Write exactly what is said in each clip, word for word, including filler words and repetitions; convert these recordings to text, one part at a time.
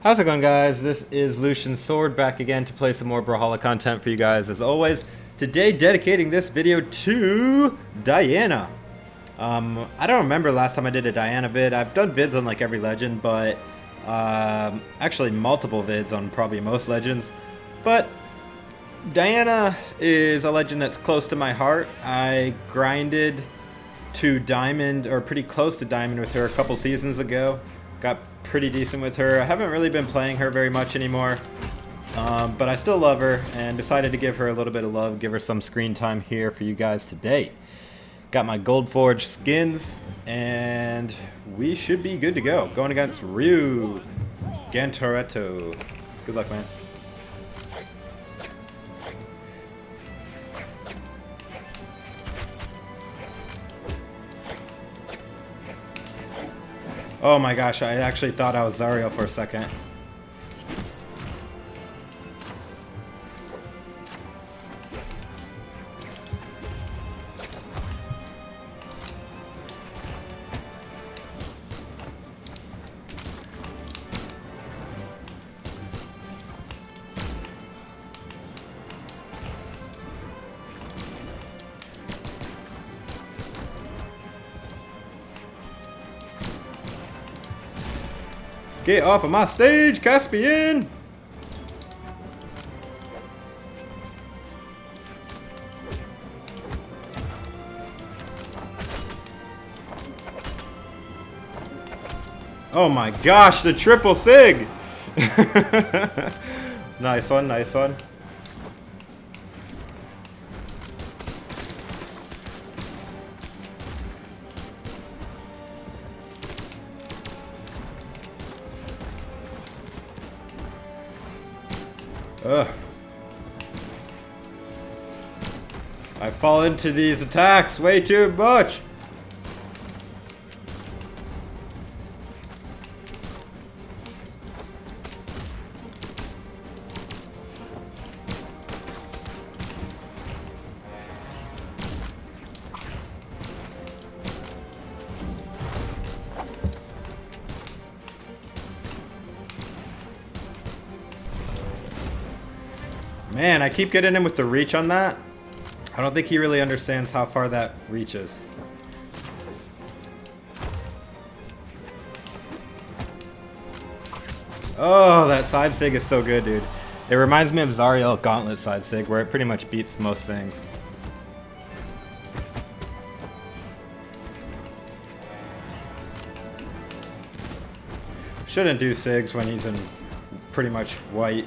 How's it going, guys? This is Lucian Sword back again to play some more Brawlhalla content for you guys as always. Today dedicating this video to Diana. Um, I don't remember last time I did a Diana vid. I've done vids on like every legend, but um, actually multiple vids on probably most legends. But Diana is a legend that's close to my heart. I grinded to Diamond, or pretty close to Diamond with her a couple seasons ago. Got pretty decent with her. I haven't really been playing her very much anymore, um, but I still love her and decided to give her a little bit of love, give her some screen time here for you guys today. Got my Gold Forge skins, and we should be good to go. Going against Ryu Gantoretto. Good luck, man. Oh my gosh, I actually thought I was Zario for a second. Get off of my stage, Caspian! Oh my gosh, the triple sig! Nice one, nice one. Ugh. I fall into these attacks way too much. Man, I keep getting him with the reach on that. I don't think he really understands how far that reaches. Oh, that side sig is so good, dude. It reminds me of Zariel Gauntlet side sig, where it pretty much beats most things. Shouldn't do sigs when he's in pretty much white.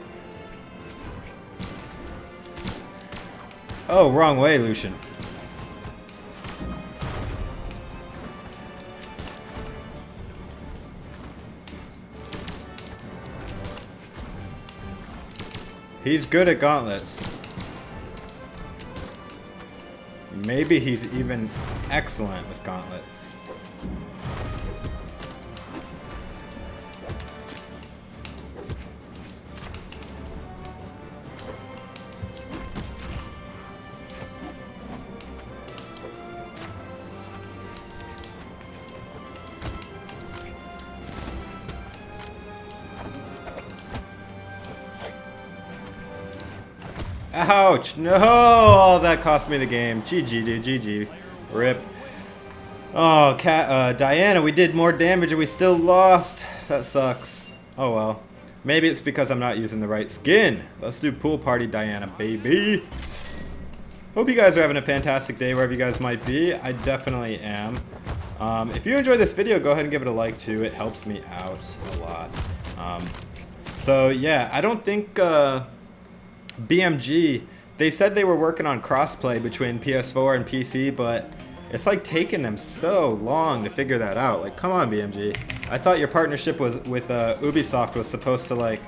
Oh, wrong way, Lucian. He's good at gauntlets. Maybe he's even excellent with gauntlets. Ouch! No! Oh, that cost me the game. G G, dude. G G. Rip. Oh, Cat, uh, Diana, we did more damage and we still lost. That sucks. Oh, well. Maybe it's because I'm not using the right skin. Let's do pool party Diana, baby. Hope you guys are having a fantastic day wherever you guys might be. I definitely am. Um, if you enjoyed this video, go ahead and give it a like, too. It helps me out a lot. Um, so, yeah. I don't think... Uh, B M G, they said they were working on crossplay between P S four and P C, but it's like taking them so long to figure that out. Like, come on, B M G. I thought your partnership was with uh, Ubisoft was supposed to like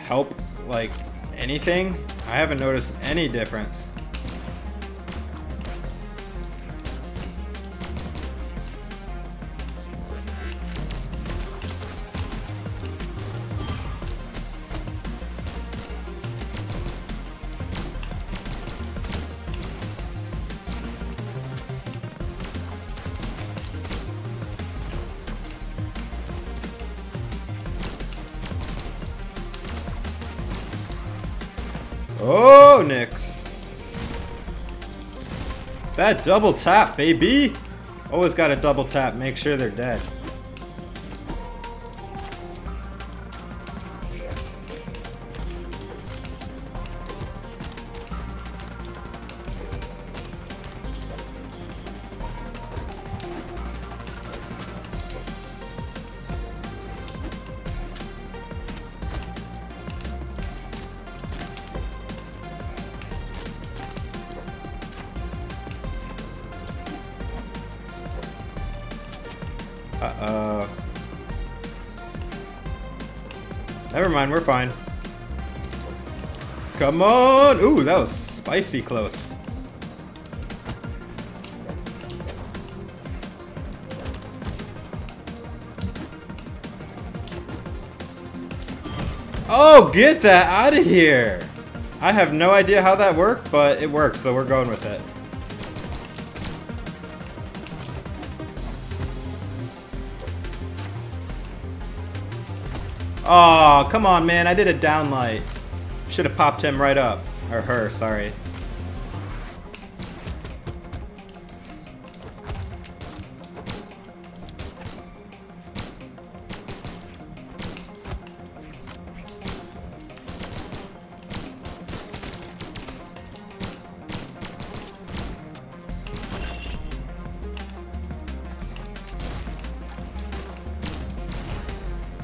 help like anything. I haven't noticed any difference. Oh, Nyx. That double tap, baby. Always got to double tap, make sure they're dead. Uh-oh. Never mind, we're fine. Come on! Ooh, that was spicy close. Oh, get that out of here! I have no idea how that worked, but it worked, so we're going with it. Oh, come on, man. I did a downlight. Should have popped him right up. Or her, sorry.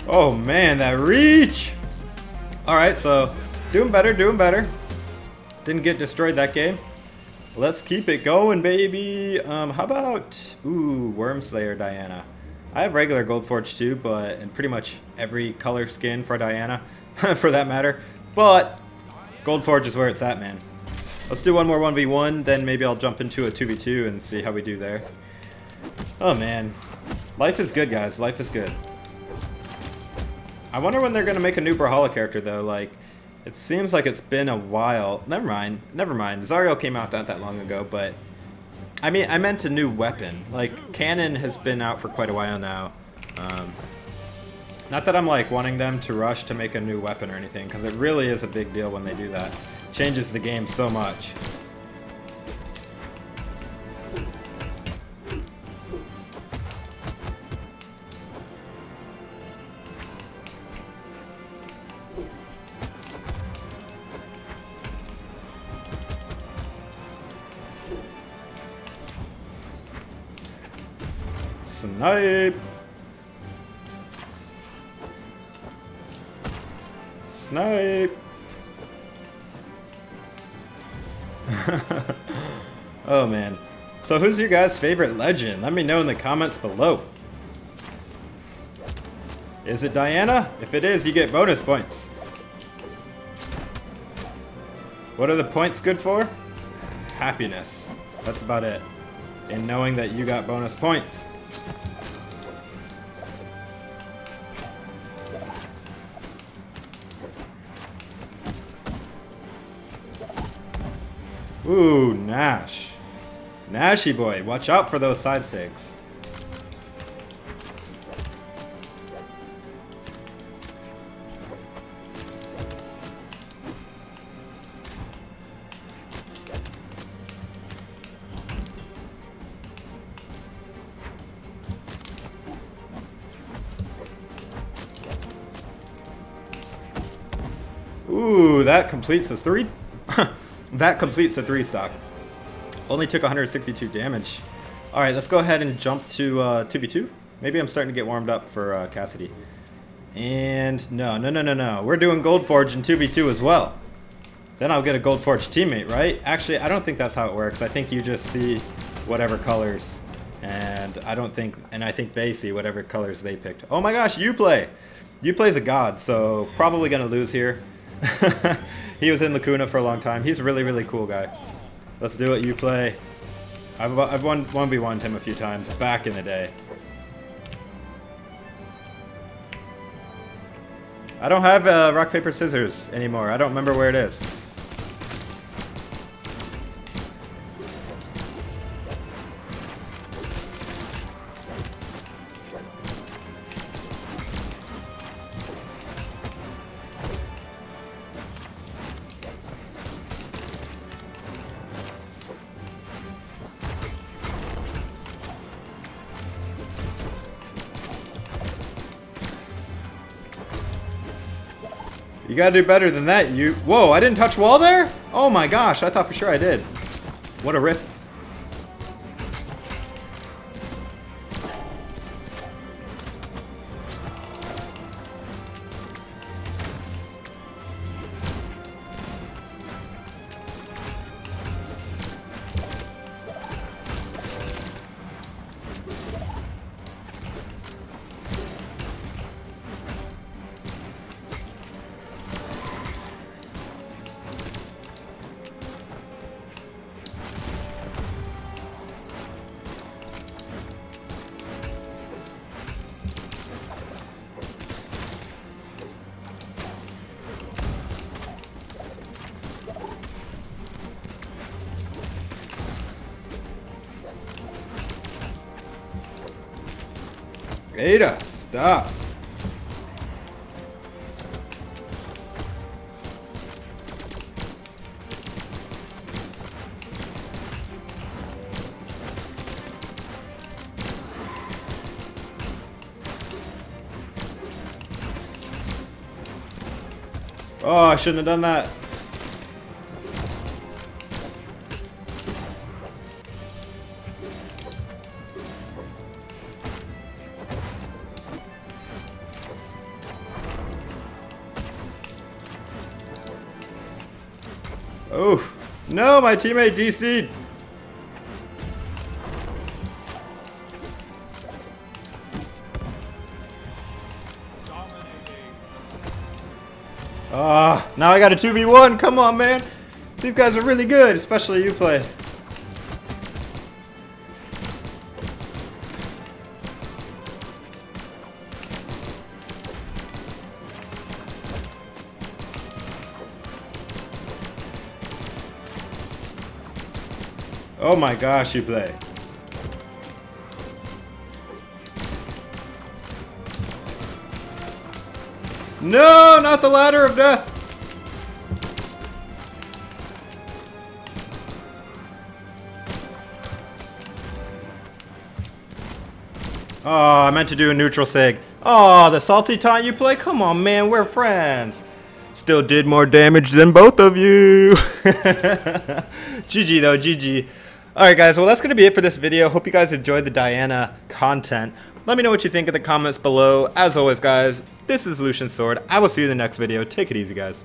Oh man, that reach! Alright, so doing better, doing better. Didn't get destroyed that game. Let's keep it going, baby. Um, how about, ooh, Wormslayer Diana. I have regular Goldforge too, but and pretty much every color skin for Diana, for that matter. But Goldforge is where it's at, man. Let's do one more one v one, then maybe I'll jump into a two v two and see how we do there. Oh man, life is good, guys. Life is good. I wonder when they're gonna make a new Brawlhalla character though. Like, it seems like it's been a while. Never mind, never mind. Zariel came out not that long ago, but I mean, I meant a new weapon. Like, Cannon has been out for quite a while now. Um, not that I'm like wanting them to rush to make a new weapon or anything, because it really is a big deal when they do that. Changes the game so much. Snipe! Snipe! Oh man. So who's your guys' favorite legend? Let me know in the comments below. Is it Diana? If it is, you get bonus points. What are the points good for? Happiness. That's about it. And knowing that you got bonus points. Ooh, Nash. Nashy boy, watch out for those side six. Ooh, that completes the three. That completes the three stock. Only took one hundred sixty-two damage. All right, let's go ahead and jump to uh, two v two. Maybe I'm starting to get warmed up for uh, Cassidy. And no, no, no, no, no. We're doing Goldforge in two v two as well. Then I'll get a Goldforge teammate, right? Actually, I don't think that's how it works. I think you just see whatever colors. And I don't think, and I think they see whatever colors they picked. Oh my gosh, Uplay. Uplay's a god, so probably gonna lose here. He was in Lacuna for a long time. He's a really, really cool guy. Let's do it, Uplay. I've, I've won one v one him a few times back in the day. I don't have uh, rock, paper, scissors anymore. I don't remember where it is. You gotta do better than that. You. Whoa, I didn't touch wall there? Oh my gosh, I thought for sure I did. What a rip. Ada, stop. Oh, I shouldn't have done that. Oh, no, my teammate D C'd. Ah, uh, now I got a two v one. Come on, man. These guys are really good, especially you play. Oh my gosh, you play. No, not the ladder of death. Oh, I meant to do a neutral sig. Oh, the salty taunt you play? Come on, man, we're friends. Still did more damage than both of you. G G though, G G. Alright guys, well that's going to be it for this video. Hope you guys enjoyed the Diana content. Let me know what you think in the comments below. As always guys, this is Lucian Sword. I will see you in the next video. Take it easy guys.